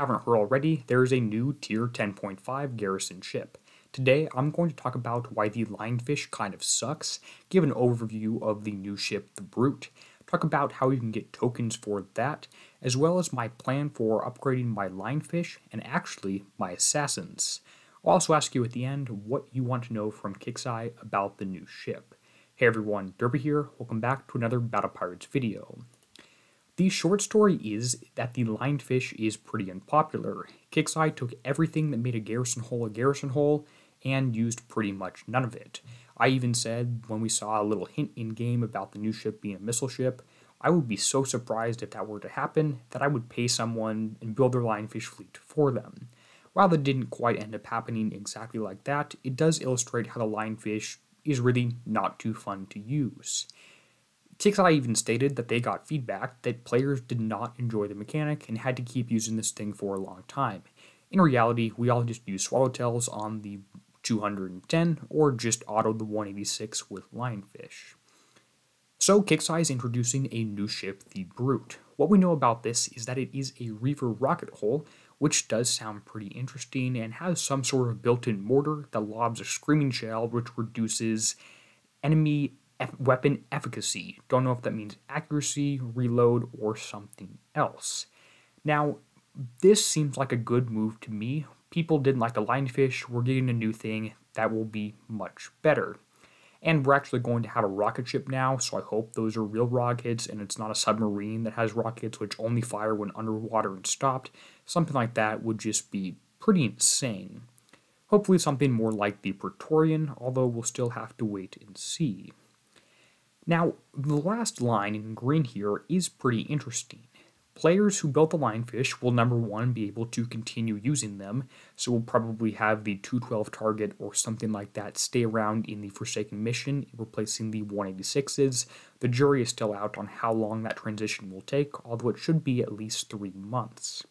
haven't heard already, there is a new tier 10.5 garrison ship. Today, I'm going to talk about why the Lionfish kind of sucks, give an overview of the new ship, the Brute, talk about how you can get tokens for that, as well as my plan for upgrading my Lionfish and actually my Assassins. I'll also ask you at the end what you want to know from Kixeye about the new ship. Hey everyone, Derby here, welcome back to another Battle Pirates video. The short story is that the Lionfish is pretty unpopular. Kixeye took everything that made a garrison hull and used pretty much none of it. I even said when we saw a little hint in-game about the new ship being a missile ship, I would be so surprised if that were to happen that I would pay someone and build their Lionfish fleet for them. While that didn't quite end up happening exactly like that, it does illustrate how the Lionfish is really not too fun to use. Kixeye even stated that they got feedback that players did not enjoy the mechanic and had to keep using this thing for a long time. In reality, we all just used Swallowtails on the 210 or just autoed the 186 with Lionfish. So Kixeye is introducing a new ship, the Brute. What we know about this is that it is a Reaver rocket hull, which does sound pretty interesting and has some sort of built-in mortar that lobs a screaming shell which reduces enemy weapon efficacy. Don't know if that means accuracy, reload, or something else. Now, this seems like a good move to me. People didn't like the Lionfish, we're getting a new thing that will be much better. And we're actually going to have a rocket ship now, so I hope those are real rockets and it's not a submarine that has rockets which only fire when underwater and stopped. Something like that would just be pretty insane. Hopefully something more like the Praetorian, although we'll still have to wait and see. Now, the last line in green here is pretty interesting. Players who built the Lionfish will, number one, be able to continue using them, so we'll probably have the 212 target or something like that stay around in the Forsaken Mission, replacing the 186s. The jury is still out on how long that transition will take, although it should be at least 3 months.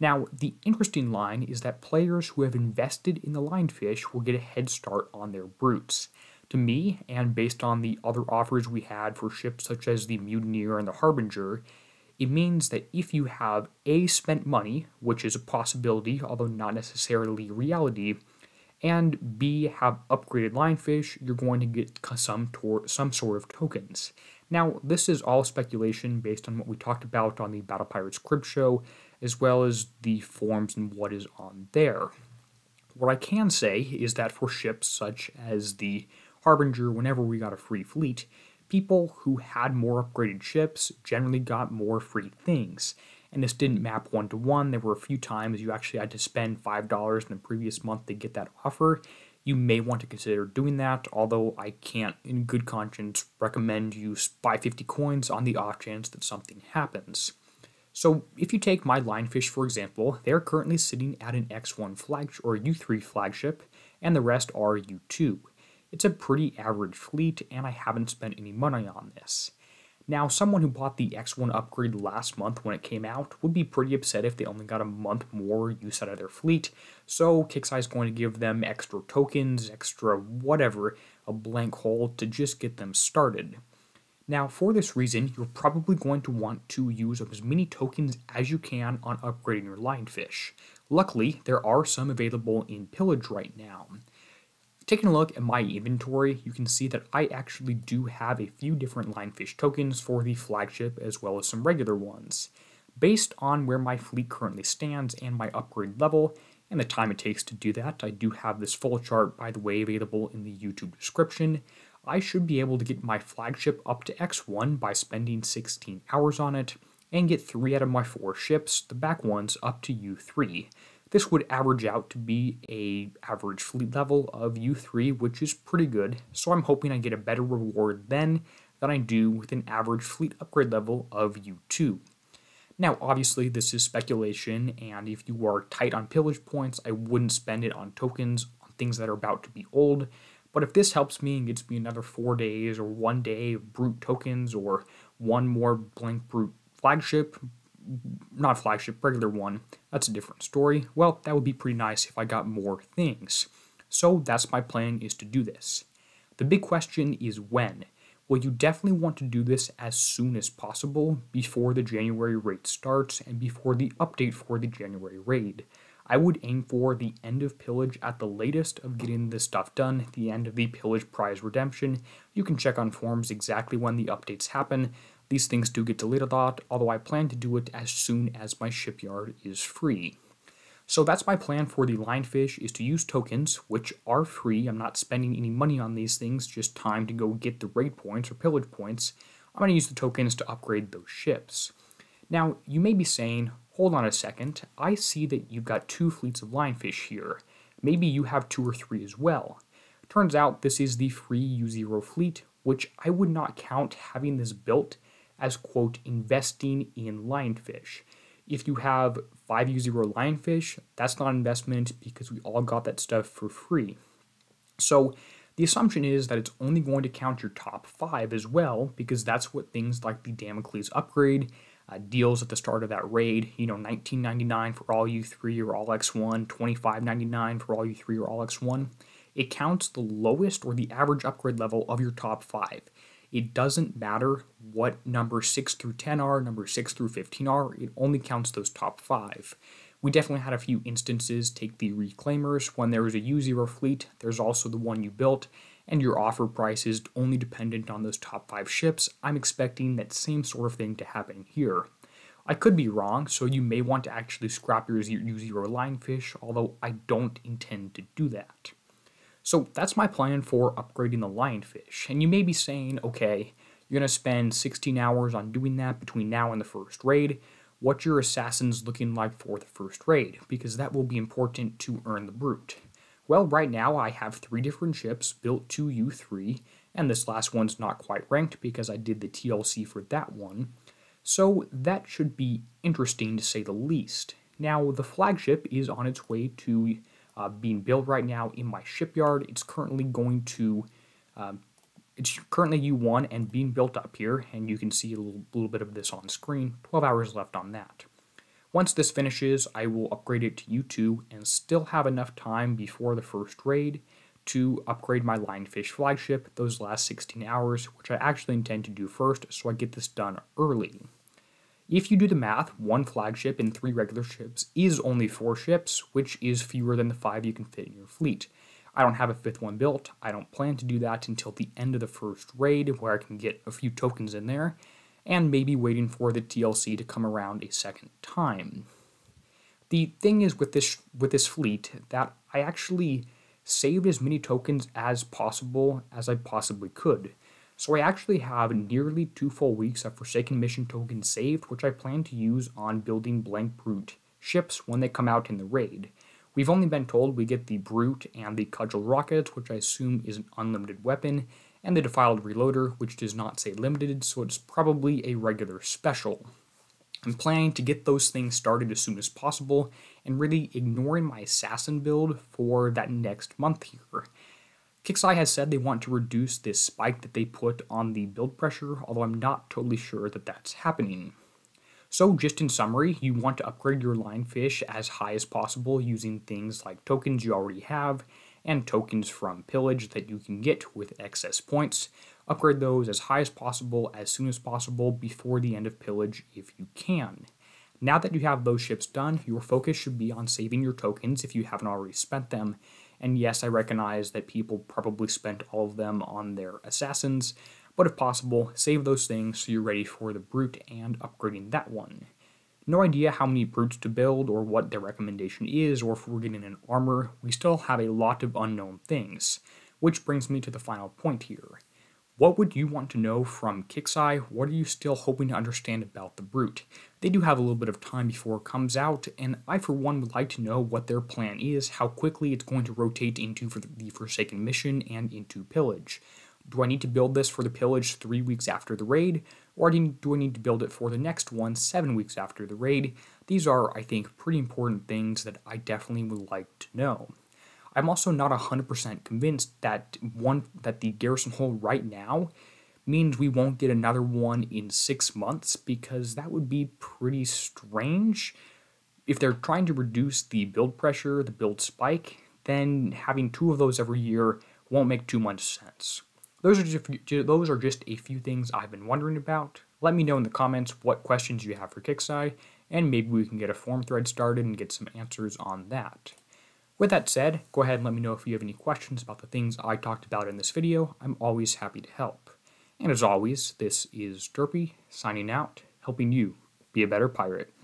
Now, the interesting line is that players who have invested in the Lionfish will get a head start on their Brutes. To me, and based on the other offers we had for ships such as the Mutineer and the Harbinger, it means that if you have A, spent money, which is a possibility, although not necessarily reality, and B, have upgraded Lionfish, you're going to get some sort of tokens. Now, this is all speculation based on what we talked about on the Battle Pirates Crib Show, as well as the forums and what is on there. What I can say is that for ships such as the Harbinger, whenever we got a free fleet, people who had more upgraded ships generally got more free things. And this didn't map one-to-one. There were a few times you actually had to spend $5 in the previous month to get that offer. You may want to consider doing that, although I can't, in good conscience, recommend you buy 50 coins on the off chance that something happens. So if you take my Lionfish, for example, they're currently sitting at an X1 flagship or U3 flagship, and the rest are U2. It's a pretty average fleet, and I haven't spent any money on this. Now, someone who bought the X1 upgrade last month when it came out would be pretty upset if they only got a month more use out of their fleet, so Kixeye is going to give them extra tokens, extra whatever, a blank hole to just get them started. Now, for this reason, you're probably going to want to use up as many tokens as you can on upgrading your Lionfish. Luckily, there are some available in Pillage right now. Taking a look at my inventory, you can see that I actually do have a few different Lionfish tokens for the flagship as well as some regular ones. Based on where my fleet currently stands and my upgrade level, and the time it takes to do that, I do have this full chart, by the way, available in the YouTube description. I should be able to get my flagship up to X1 by spending 16 hours on it, and get 3 out of my 4 ships, the back ones, up to U3. This would average out to be an average fleet level of U3, which is pretty good, so I'm hoping I get a better reward then than I do with an average fleet upgrade level of U2. Now, obviously, this is speculation, and if you are tight on pillage points, I wouldn't spend it on tokens, on things that are about to be old, but if this helps me and gets me another 4 days or 1 day of brute tokens or one more blank brute flagship, not flagship, regular one, that's a different story. Well, that would be pretty nice if I got more things. So that's my plan, is to do this. The big question is when. Well, you definitely want to do this as soon as possible before the January raid starts and before the update for the January raid. I would aim for the end of Pillage at the latest of getting this stuff done, the end of the Pillage prize redemption. You can check on forums exactly when the updates happen. These things do get delayed a lot, although I plan to do it as soon as my shipyard is free. So that's my plan for the Lionfish, is to use tokens, which are free. I'm not spending any money on these things, just time to go get the raid points or pillage points. I'm going to use the tokens to upgrade those ships. Now, you may be saying, hold on a second, I see that you've got 2 fleets of Lionfish here. Maybe you have 2 or 3 as well. Turns out this is the free U0 fleet, which I would not count having this built as, quote, investing in Lionfish. If you have 5 U0 Lionfish, that's not an investment because we all got that stuff for free. So the assumption is that it's only going to count your top 5 as well, because that's what things like the Damocles upgrade deals at the start of that raid. You know, $19.99 for all U3 or all X1, $25.99 for all U3 or all X1. It counts the lowest or the average upgrade level of your top 5. It doesn't matter what number 6 through 10 are, number 6 through 15 are, it only counts those top 5. We definitely had a few instances, take the Reclaimers, when there was a U0 fleet, there's also the one you built, and your offer price is only dependent on those top 5 ships. I'm expecting that same sort of thing to happen here. I could be wrong, so you may want to actually scrap your U0 Lionfish, although I don't intend to do that. So that's my plan for upgrading the Lionfish, and you may be saying, okay, you're going to spend 16 hours on doing that between now and the first raid. What's your Assassins looking like for the first raid? Because that will be important to earn the Brute. Well, right now I have 3 different ships built to U3, and this last one's not quite ranked because I did the TLC for that one, so that should be interesting to say the least. Now, the flagship is on its way to being built right now in my shipyard. It's currently going to, it's currently U1 and being built up here, and you can see a little bit of this on screen. 12 hours left on that. Once this finishes, I will upgrade it to U2 and still have enough time before the first raid to upgrade my Lionfish flagship those last 16 hours, which I actually intend to do first, so I get this done early. If you do the math, 1 flagship and 3 regular ships is only 4 ships, which is fewer than the 5 you can fit in your fleet. I don't have a 5th one built. I don't plan to do that until the end of the first raid, where I can get a few tokens in there, and maybe waiting for the TLC to come around a second time. The thing is with this fleet that I actually saved as many tokens as possible as I possibly could. So I actually have nearly 2 full weeks of Forsaken Mission tokens saved, which I plan to use on building blank Brute ships when they come out in the raid. We've only been told we get the Brute and the Cudgel Rocket, which I assume is an unlimited weapon, and the Defiled Reloader, which does not say limited, so it's probably a regular special. I'm planning to get those things started as soon as possible, and really ignoring my Assassin build for that next month here. Kixeye has said they want to reduce this spike that they put on the build pressure, although I'm not totally sure that that's happening. So just in summary, you want to upgrade your Lionfish as high as possible using things like tokens you already have, and tokens from Pillage that you can get with excess points. Upgrade those as high as possible, as soon as possible, before the end of Pillage if you can. Now that you have those ships done, your focus should be on saving your tokens if you haven't already spent them. And yes, I recognize that people probably spent all of them on their Assassins, but if possible, save those things so you're ready for the Brute and upgrading that one. No idea how many Brutes to build or what their recommendation is, or if we're getting an armor. We still have a lot of unknown things, which brings me to the final point here. What would you want to know from Kixeye? What are you still hoping to understand about the Brute? They do have a little bit of time before it comes out, and I for one would like to know what their plan is, how quickly it's going to rotate into the Forsaken Mission and into Pillage. Do I need to build this for the Pillage 3 weeks after the raid, or do I need to build it for the next one 7 weeks after the raid? These are, I think, pretty important things that I definitely would like to know. I'm also not 100% convinced that the Garrison Hull right now means we won't get another one in 6 months, because that would be pretty strange. If they're trying to reduce the build pressure, the build spike, then having 2 of those every year won't make too much sense. Those are just a few things I've been wondering about. Let me know in the comments what questions you have for Kixeye, and maybe we can get a forum thread started and get some answers on that. With that said, go ahead and let me know if you have any questions about the things I talked about in this video. I'm always happy to help. And as always, this is Derpy, signing out, helping you be a better pirate.